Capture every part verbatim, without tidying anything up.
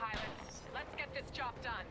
pilots. Let's get this job done.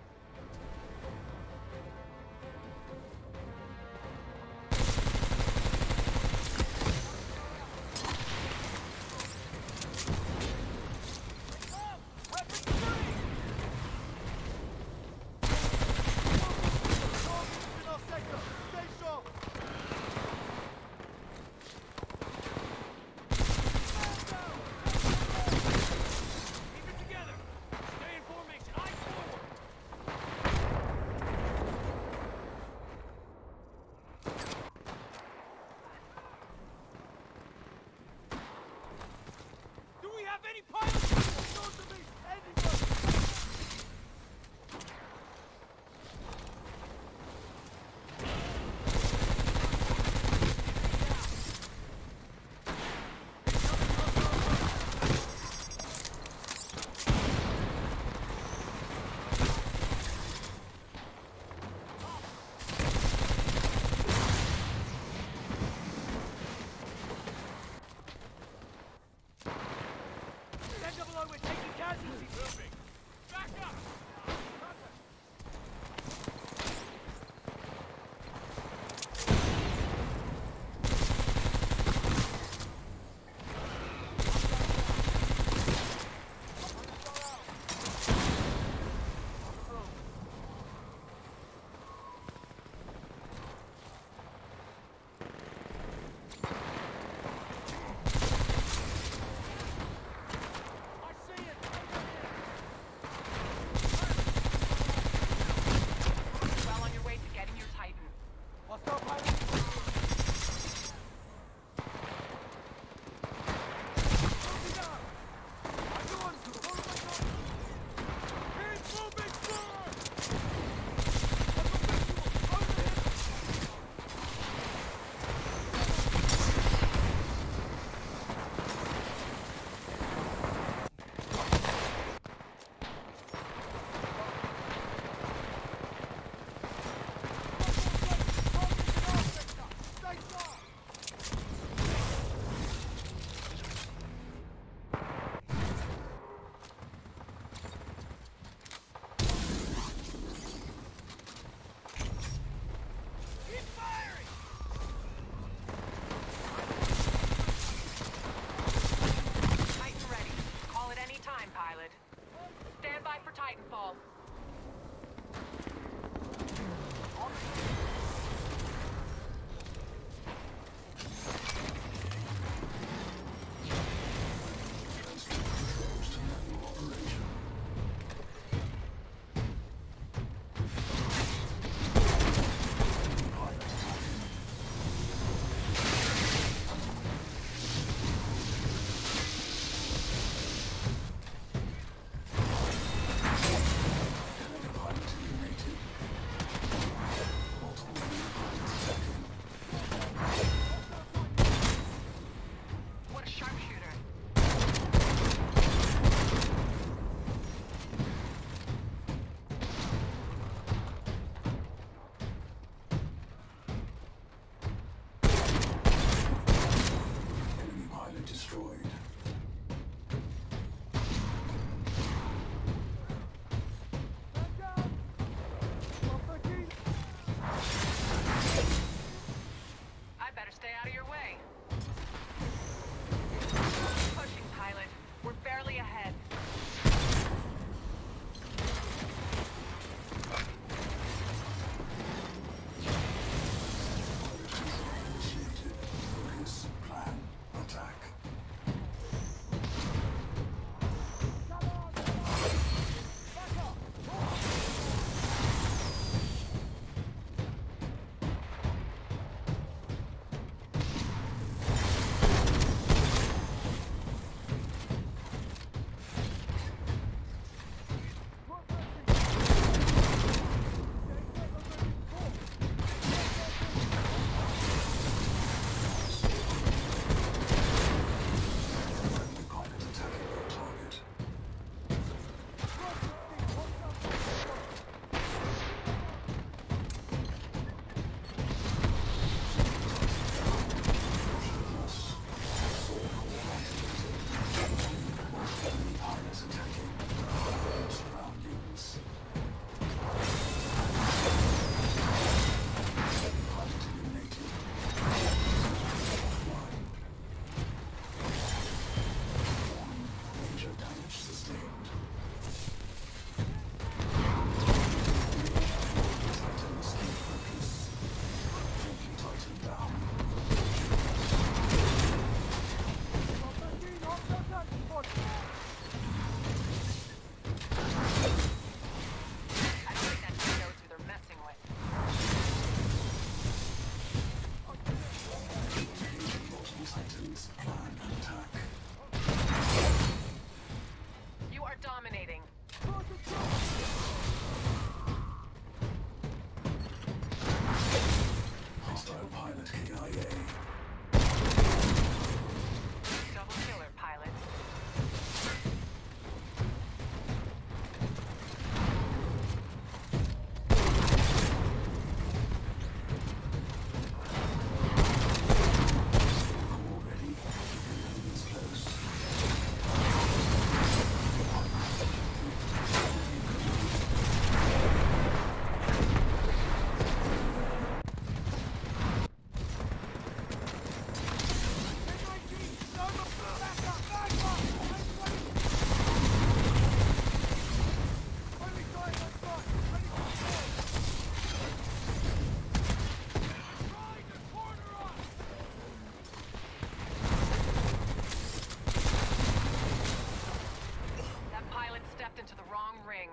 moving.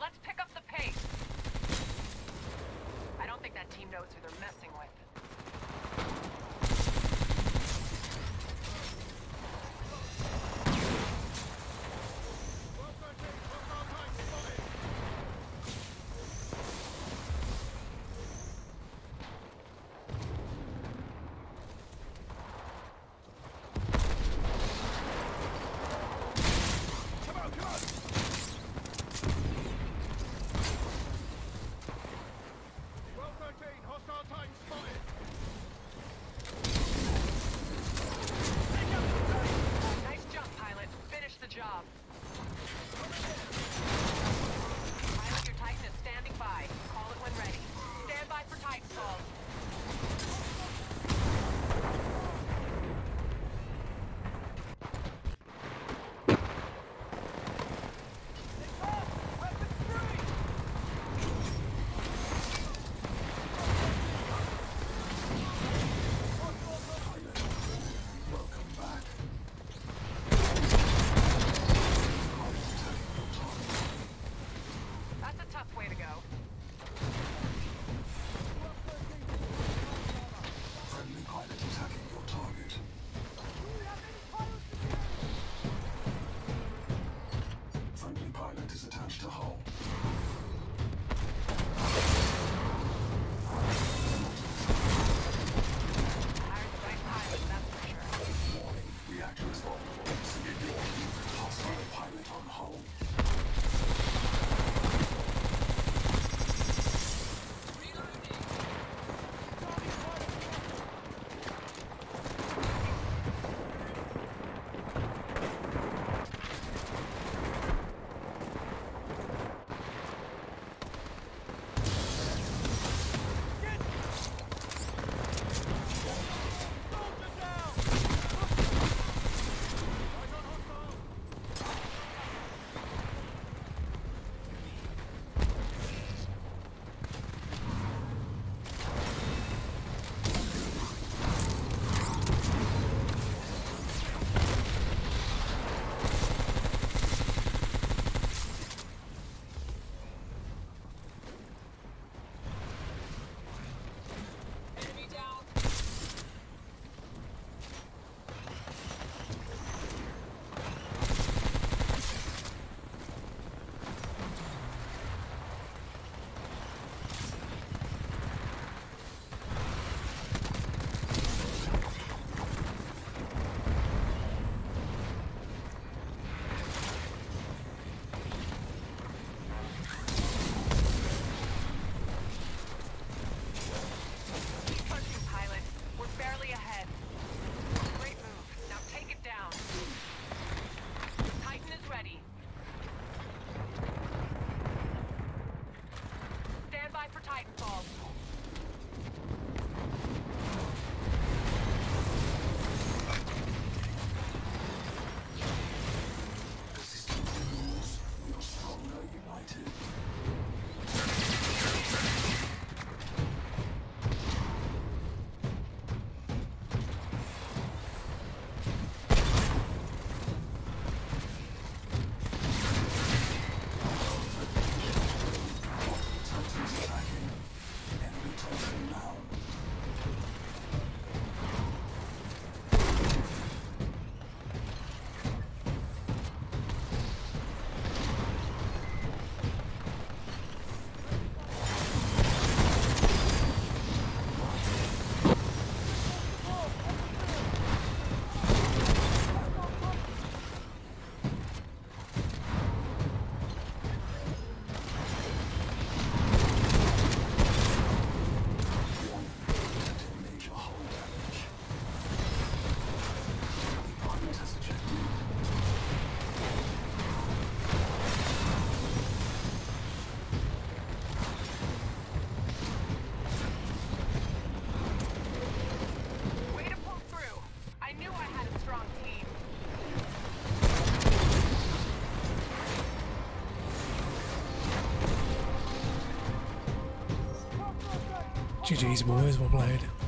Let's pick up the pace. I don't think that team knows who they're messing with. Hostile tank spotted! G G's boys, well played.